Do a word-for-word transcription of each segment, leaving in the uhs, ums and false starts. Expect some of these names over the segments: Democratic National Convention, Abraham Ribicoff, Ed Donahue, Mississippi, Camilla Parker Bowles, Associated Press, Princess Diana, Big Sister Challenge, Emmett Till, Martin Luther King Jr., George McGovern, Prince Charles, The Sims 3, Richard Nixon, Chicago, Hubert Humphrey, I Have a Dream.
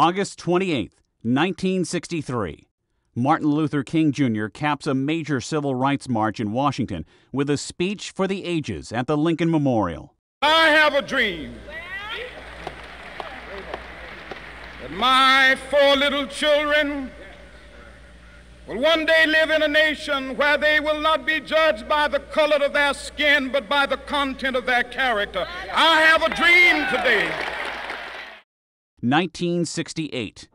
August twenty-eighth, nineteen sixty-three. Martin Luther King Junior caps a major civil rights march in Washington with a speech for the ages at the Lincoln Memorial. I have a dream that my four little children will one day live in a nation where they will not be judged by the color of their skin, but by the content of their character. I have a dream today. nineteen sixty-eight.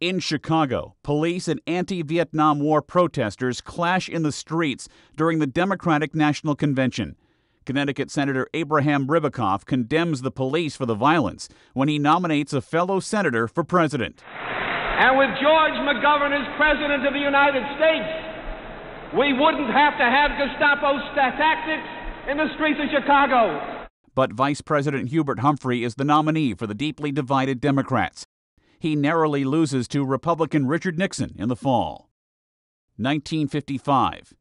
In Chicago, police and anti-Vietnam War protesters clash in the streets during the Democratic National Convention. Connecticut Senator Abraham Ribicoff condemns the police for the violence when he nominates a fellow senator for president. And with George McGovern as president of the United States, we wouldn't have to have Gestapo tactics in the streets of Chicago. But Vice President Hubert Humphrey is the nominee for the deeply divided Democrats. He narrowly loses to Republican Richard Nixon in the fall. nineteen fifty-five.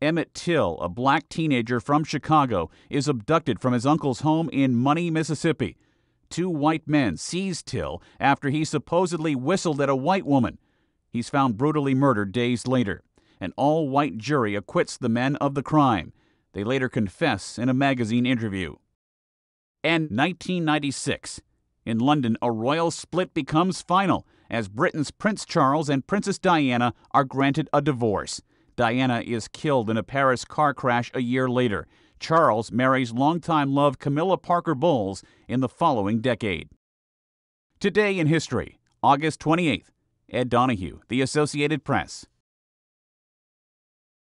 Emmett Till, a black teenager from Chicago, is abducted from his uncle's home in Money, Mississippi. Two white men seize Till after he supposedly whistled at a white woman. He's found brutally murdered days later. An all-white jury acquits the men of the crime. They later confess in a magazine interview. And nineteen ninety-six. In London, a royal split becomes final as Britain's Prince Charles and Princess Diana are granted a divorce. Diana is killed in a Paris car crash a year later. Charles marries longtime love Camilla Parker Bowles in the following decade. Today in History, August twenty-eighth, Ed Donahue, The Associated Press.